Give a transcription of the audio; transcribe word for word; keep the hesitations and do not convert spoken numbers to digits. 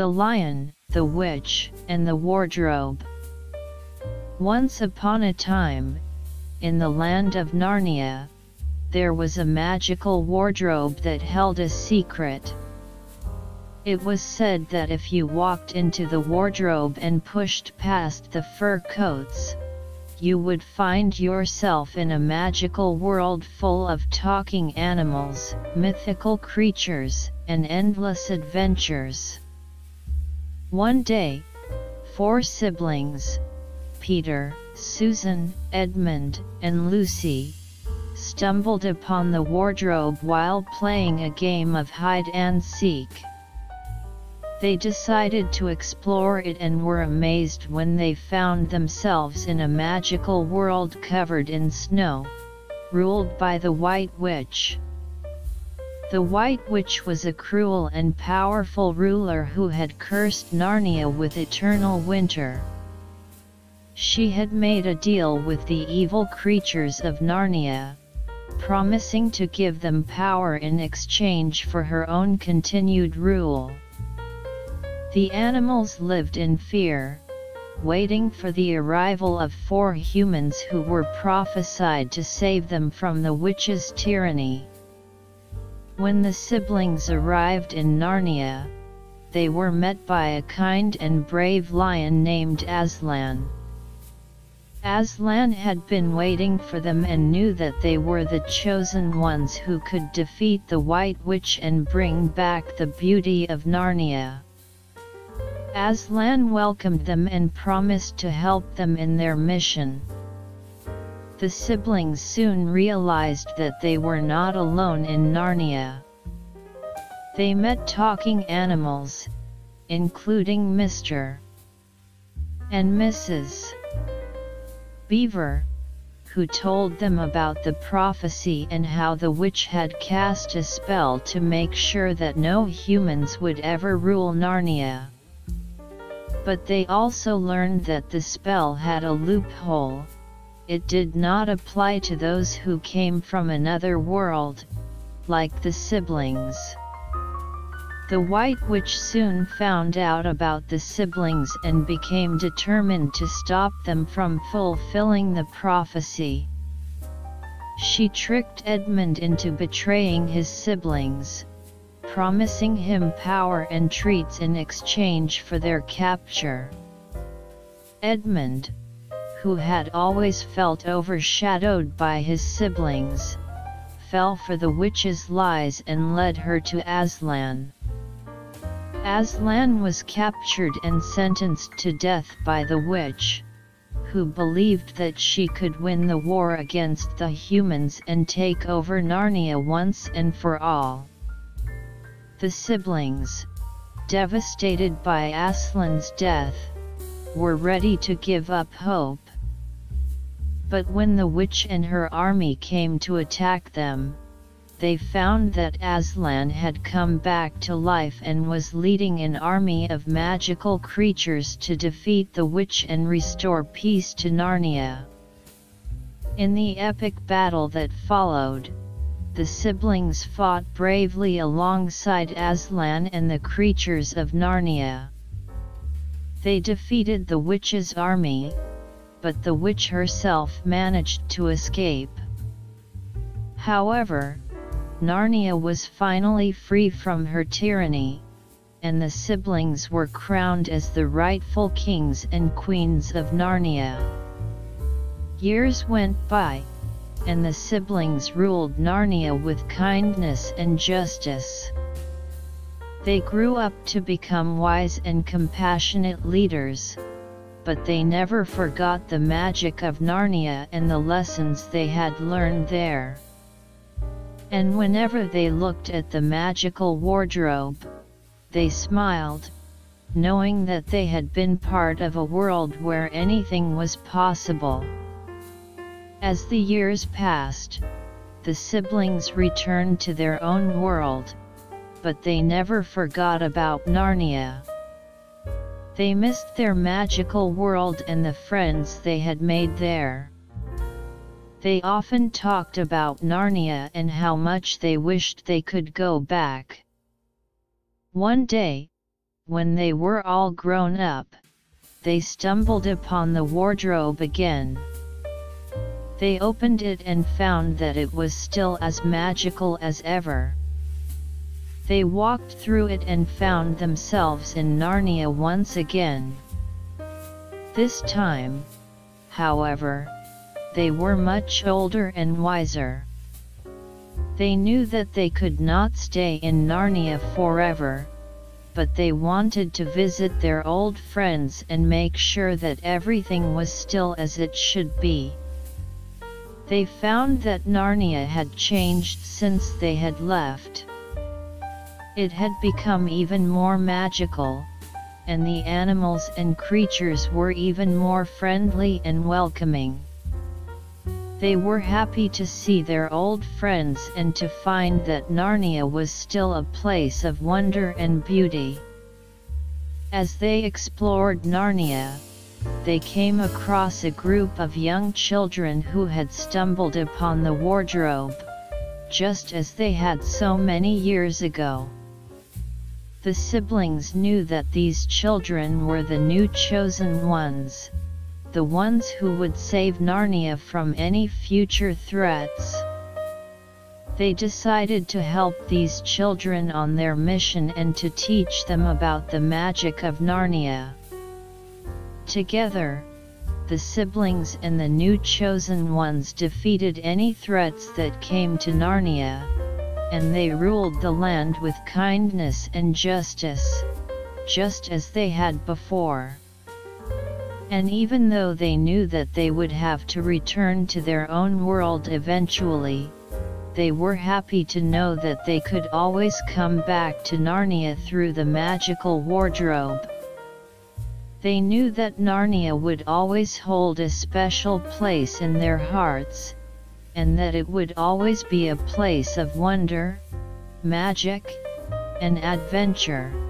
The Lion, the Witch, and the Wardrobe. Once upon a time, in the land of Narnia, there was a magical wardrobe that held a secret. It was said that if you walked into the wardrobe and pushed past the fur coats, you would find yourself in a magical world full of talking animals, mythical creatures, and endless adventures. One day, four siblings, Peter, Susan, Edmund, and Lucy, stumbled upon the wardrobe while playing a game of hide and seek. They decided to explore it and were amazed when they found themselves in a magical world covered in snow, ruled by the White Witch. The White Witch was a cruel and powerful ruler who had cursed Narnia with eternal winter. She had made a deal with the evil creatures of Narnia, promising to give them power in exchange for her own continued rule. The animals lived in fear, waiting for the arrival of four humans who were prophesied to save them from the witch's tyranny. When the siblings arrived in Narnia, they were met by a kind and brave lion named Aslan. Aslan had been waiting for them and knew that they were the chosen ones who could defeat the White Witch and bring back the beauty of Narnia. Aslan welcomed them and promised to help them in their mission. The siblings soon realized that they were not alone in Narnia. They met talking animals, including Mister and Missus Beaver, who told them about the prophecy and how the witch had cast a spell to make sure that no humans would ever rule Narnia. But they also learned that the spell had a loophole. It did not apply to those who came from another world, like the siblings. The White Witch soon found out about the siblings and became determined to stop them from fulfilling the prophecy. She tricked Edmund into betraying his siblings, promising him power and treats in exchange for their capture. Edmund, who had always felt overshadowed by his siblings, fell for the witch's lies and led her to Aslan. Aslan was captured and sentenced to death by the witch, who believed that she could win the war against the humans and take over Narnia once and for all. The siblings, devastated by Aslan's death, were ready to give up hope. But when the witch and her army came to attack them, they found that Aslan had come back to life and was leading an army of magical creatures to defeat the witch and restore peace to Narnia. In the epic battle that followed, the siblings fought bravely alongside Aslan and the creatures of Narnia. They defeated the witch's army, but the witch herself managed to escape. However, Narnia was finally free from her tyranny, and the siblings were crowned as the rightful kings and queens of Narnia. Years went by, and the siblings ruled Narnia with kindness and justice. They grew up to become wise and compassionate leaders, but they never forgot the magic of Narnia and the lessons they had learned there. And whenever they looked at the magical wardrobe, they smiled, knowing that they had been part of a world where anything was possible. As the years passed, the siblings returned to their own world, but they never forgot about Narnia. They missed their magical world and the friends they had made there. They often talked about Narnia and how much they wished they could go back. One day, when they were all grown up, they stumbled upon the wardrobe again. They opened it and found that it was still as magical as ever. They walked through it and found themselves in Narnia once again. This time, however, they were much older and wiser. They knew that they could not stay in Narnia forever, but they wanted to visit their old friends and make sure that everything was still as it should be. They found that Narnia had changed since they had left. It had become even more magical, and the animals and creatures were even more friendly and welcoming. They were happy to see their old friends and to find that Narnia was still a place of wonder and beauty. As they explored Narnia, they came across a group of young children who had stumbled upon the wardrobe, just as they had so many years ago. The siblings knew that these children were the new chosen ones, the ones who would save Narnia from any future threats. They decided to help these children on their mission and to teach them about the magic of Narnia. Together, the siblings and the new chosen ones defeated any threats that came to Narnia, and they ruled the land with kindness and justice, just as they had before. And even though they knew that they would have to return to their own world eventually, they were happy to know that they could always come back to Narnia through the magical wardrobe. They knew that Narnia would always hold a special place in their hearts, and that it would always be a place of wonder, magic, and adventure.